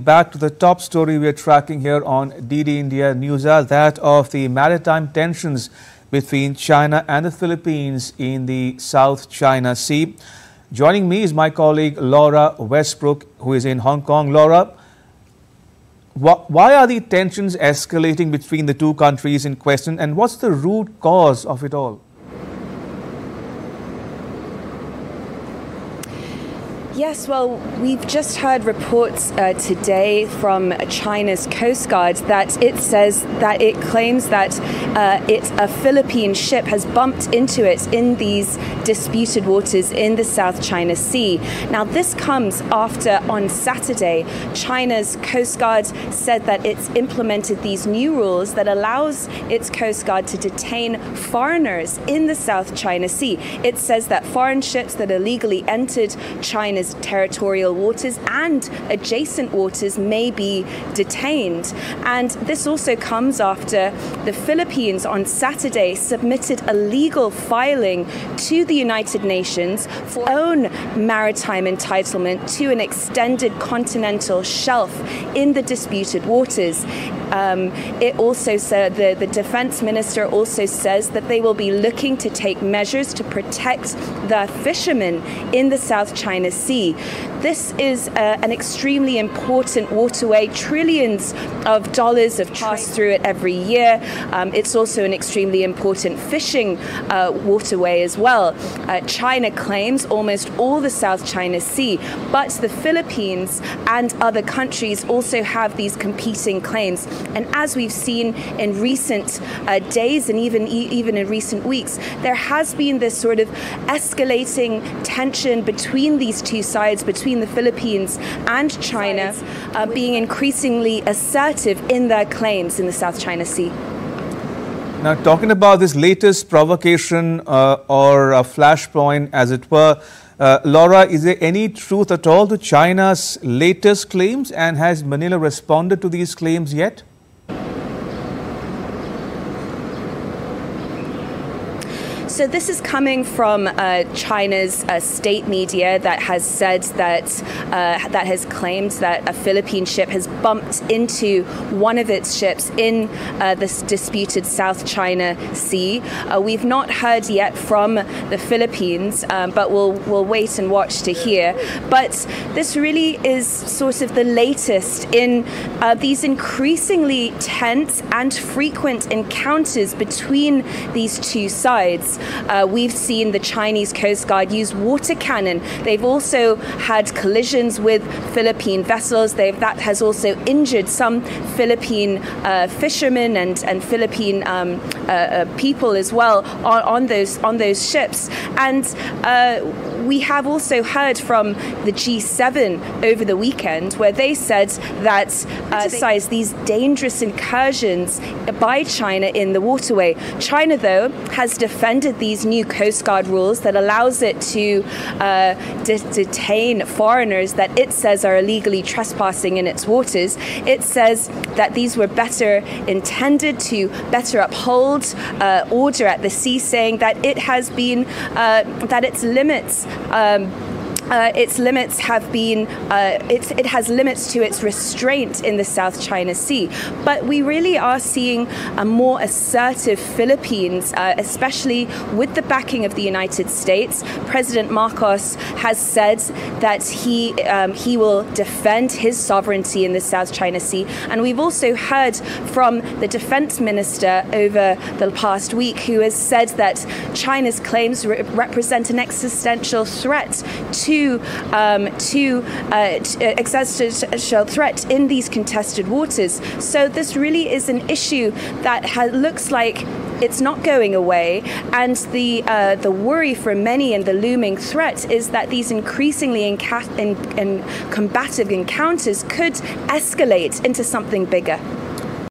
Back to the top story we are tracking here on DD India News, that of the maritime tensions between China and the Philippines in the South China Sea. Joining me is my colleague Laura Westbrook, who is in Hong Kong. Laura, why are the tensions escalating between the two countries in question, and what's the root cause of it all? Yes, well, we've just heard reports today from China's Coast Guard that it says that it claims that a Philippine ship has bumped into it in these disputed waters in the South China Sea. Now, this comes after, on Saturday, China's Coast Guard said that it's implemented these new rules that allows its Coast Guard to detain foreigners in the South China Sea. It says that foreign ships that illegally entered China's territorial waters and adjacent waters may be detained. And this also comes after the Philippines on Saturday submitted a legal filing to the United Nations for its own maritime entitlement to an extended continental shelf in the disputed waters. It also said the defense minister also says that they will be looking to take measures to protect the fishermen in the South China Sea. This is an extremely important waterway. Trillions of dollars have passed through it every year. It's also an extremely important fishing waterway as well. China claims almost all the South China Sea, but the Philippines and other countries also have these competing claims. And as we've seen in recent days and even in recent weeks, there has been this sort of escalating tension between these two sides, between the Philippines and China, being increasingly assertive in their claims in the South China Sea. Now, talking about this latest provocation or a flashpoint, as it were, Laura, is there any truth at all to China's latest claims, and has Manila responded to these claims yet? So this is coming from China's state media that has said that, that has claimed that a Philippine ship has bumped into one of its ships in this disputed South China Sea. We've not heard yet from the Philippines, but we'll wait and watch to hear. But this really is sort of the latest in these increasingly tense and frequent encounters between these two sides. We've seen the Chinese Coast Guard use water cannon. They've also had collisions with Philippine vessels. That has also injured some Philippine fishermen and Philippine people as well on those ships. And we have also heard from the G7 over the weekend, where they said that criticized these dangerous incursions by China in the waterway. China, though, has defended these new Coast Guard rules that allows it to detain foreigners that it says are illegally trespassing in its waters. It says that these were better intended to better uphold order at the sea, saying that it has been that its limits have been, it has limits to its restraint in the South China Sea. But we really are seeing a more assertive Philippines, especially with the backing of the United States. President Marcos has said that he will defend his sovereignty in the South China Sea. And we've also heard from the defense minister over the past week, who has said that China's claims represent an existential threat to in these contested waters. So this really is an issue that looks like it's not going away, and the worry for many and the looming threat is that these increasingly combative encounters could escalate into something bigger.